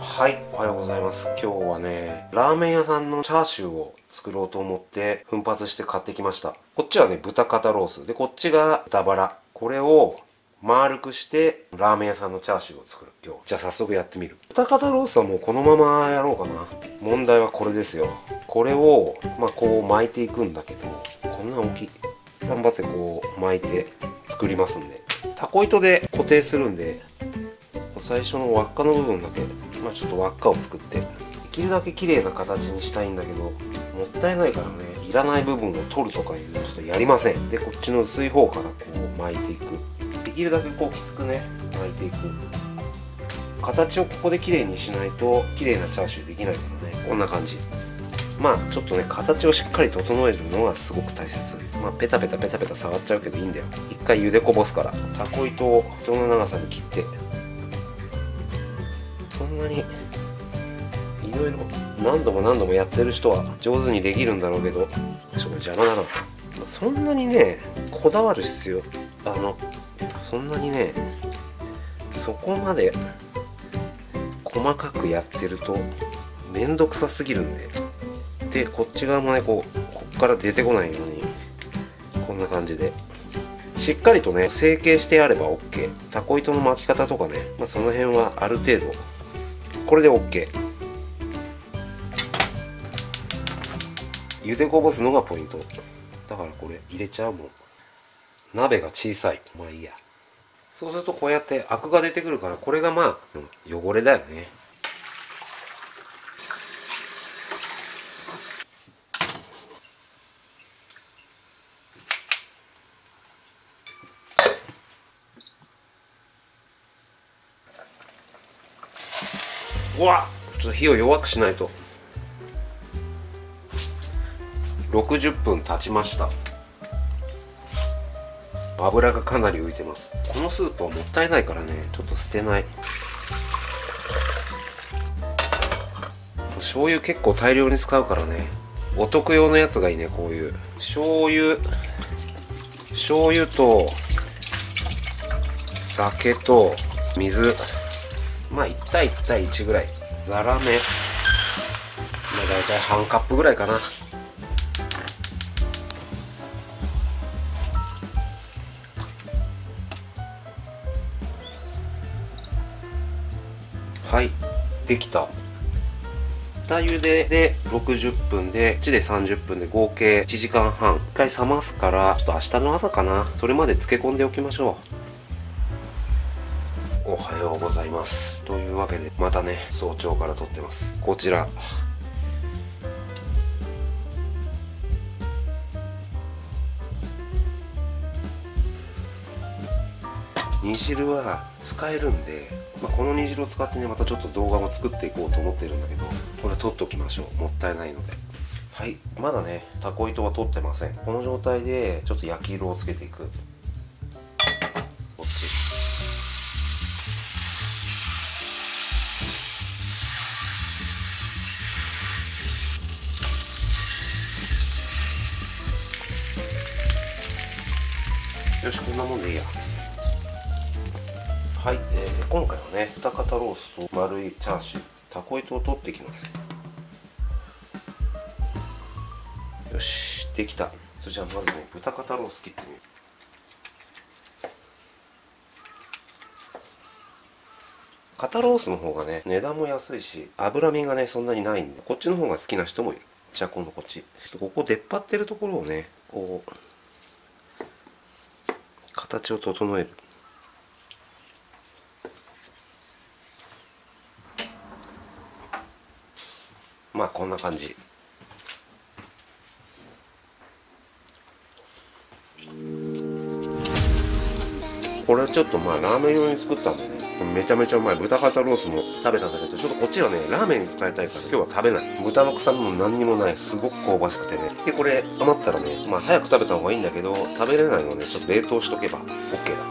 はい、おはようございます。今日はね、ラーメン屋さんのチャーシューを作ろうと思って奮発して買ってきました。こっちはね、豚肩ロースで、こっちが豚バラ。これを丸くしてラーメン屋さんのチャーシューを作る。今日じゃあ早速やってみる。豚肩ロースはもうこのままやろうかな。問題はこれですよ。これをまあこう巻いていくんだけど、こんな大きい。頑張ってこう巻いて作りますんで、タコ糸で固定するんで、最初の輪っかの部分だけ、まあ、ちょっと輪っかを作ってできるだけ綺麗な形にしたいんだけど、もったいないからね、いらない部分を取るとかいうのちょっとやりません。でこっちの薄い方からこう巻いていく。できるだけこうきつくね巻いていく。形をここで綺麗にしないと綺麗なチャーシューできないからね。こんな感じ。まあちょっとね、形をしっかり整えるのがすごく大切。まあペタペタペタペタ触っちゃうけどいいんだよ。一回茹でこぼすから。タコ糸を糸の長さに切って、そんなにいろいろ何度も何度もやってる人は上手にできるんだろうけど、それ邪魔だな。そんなにねこだわる必要、そんなにねそこまで細かくやってるとめんどくさすぎるんで。でこっち側もね、こっから出てこないようにこんな感じでしっかりとね成形してやれば OK。 タコ糸の巻き方とかね、まあ、その辺はある程度これで OK。 茹でこぼすのがポイントだから、これ入れちゃう。もん鍋が小さい。まあいいや。そうするとこうやってアクが出てくるから、これがまあ、汚れだよね。うわっ、ちょっと火を弱くしないと。60分経ちました。油がかなり浮いてます。このスープはもったいないからね、ちょっと捨てない。醤油結構大量に使うからね、お得用のやつがいいね。こういう醤油と酒と水、まあ1対1対1ぐらい。ザラメ、まあ大体半カップぐらいかな。はい、できた。下茹でで60分で、こっちで30分で合計1時間半。一回冷ますから、ちょっと明日の朝かな、それまで漬け込んでおきましょう。おはようございます。というわけでまたね、早朝から撮ってます。こちら煮汁は使えるんで、まあ、この煮汁を使ってね、またちょっと動画も作っていこうと思ってるんだけど、これは取っときましょう。もったいないので。はい、まだねタコ糸は取ってません。この状態でちょっと焼き色をつけていく。よし、こんなもんでいいや。はい、今回はね豚肩ロースと丸いチャーシュー、タコ糸を取ってきます。よし、できた。それじゃあまずね、豚肩ロース切ってみよう。肩ロースの方がね値段も安いし、脂身がねそんなにないんで、こっちの方が好きな人もいる。じゃあ今度こっち、ここ出っ張ってるところをね、こう形を整える。まあこんな感じ。これはちょっとまあラーメン用に作ったんでね、めちゃめちゃうまい。豚肩ロースも食べたんだけど、ちょっとこっちはねラーメンに使いたいから今日は食べない。豚の臭みも何にもない。すごく香ばしくてね。でこれ余ったらね、まあ早く食べた方がいいんだけど、食べれないのでちょっと冷凍しとけば OK だ。